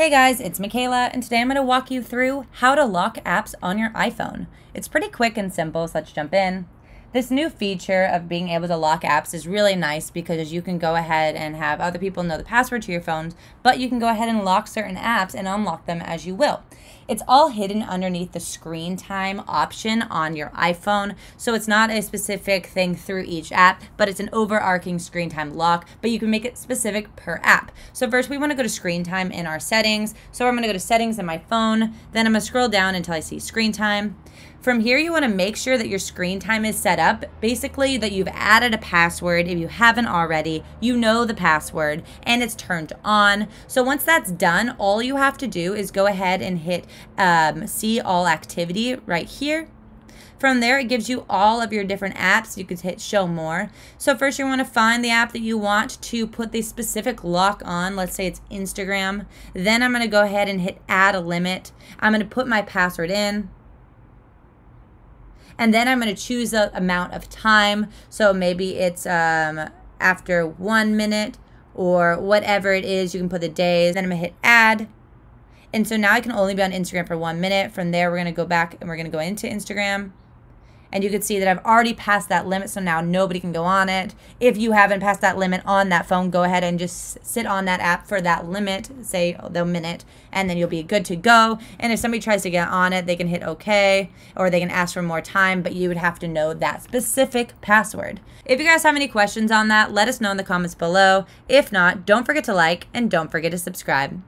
Hey guys, it's Michaela, and today I'm going to walk you through how to lock apps on your iPhone. It's pretty quick and simple, so let's jump in. This new feature of being able to lock apps is really nice because you can go ahead and have other people know the password to your phones, but you can go ahead and lock certain apps and unlock them as you will. It's all hidden underneath the screen time option on your iPhone, so it's not a specific thing through each app, but it's an overarching screen time lock, but you can make it specific per app. So first we want to go to screen time in our settings. So I'm going to go to settings in my phone, then I'm going to scroll down until I see screen time. From here you want to make sure that your screen time is set up, basically that you've added a password if you haven't already, you know the password, and it's turned on. So once that's done, all you have to do is go ahead and hit see all activity right here. From there, it gives you all of your different apps. You could hit show more. So first you want to find the app that you want to put the specific lock on. Let's say it's Instagram. Then I'm going to go ahead and hit add a limit. I'm going to put my password in. And then I'm going to choose the amount of time. So maybe it's after 1 minute or whatever it is. You can put the days. Then I'm going to hit add. And so now I can only be on Instagram for 1 minute. From there, we're going to go back and we're going to go into Instagram. And you can see that I've already passed that limit, so now nobody can go on it. If you haven't passed that limit on that phone, go ahead and just sit on that app for that limit, say the minute, and then you'll be good to go. And if somebody tries to get on it, they can hit OK, or they can ask for more time, but you would have to know that specific password. If you guys have any questions on that, let us know in the comments below. If not, don't forget to like and don't forget to subscribe.